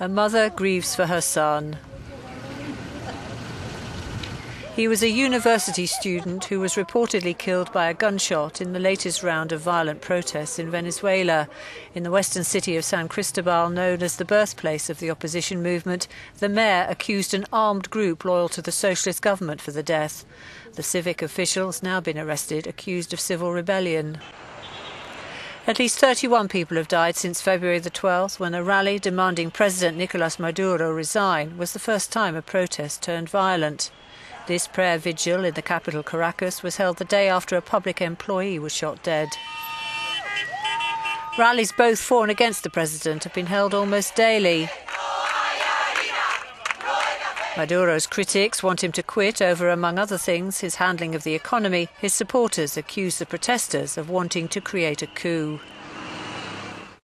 A mother grieves for her son. He was a university student who was reportedly killed by a gunshot in the latest round of violent protests in Venezuela, in the western city of San Cristobal, known as the birthplace of the opposition movement. The mayor accused an armed group loyal to the socialist government for the death. The civic official's now been arrested, accused of civil rebellion. At least 31 people have died since February the 12th, when a rally demanding President Nicolás Maduro resign was the first time a protest turned violent. This prayer vigil in the capital Caracas was held the day after a public employee was shot dead. Rallies both for and against the president have been held almost daily. Maduro's critics want him to quit over, among other things, his handling of the economy. His supporters accuse the protesters of wanting to create a coup.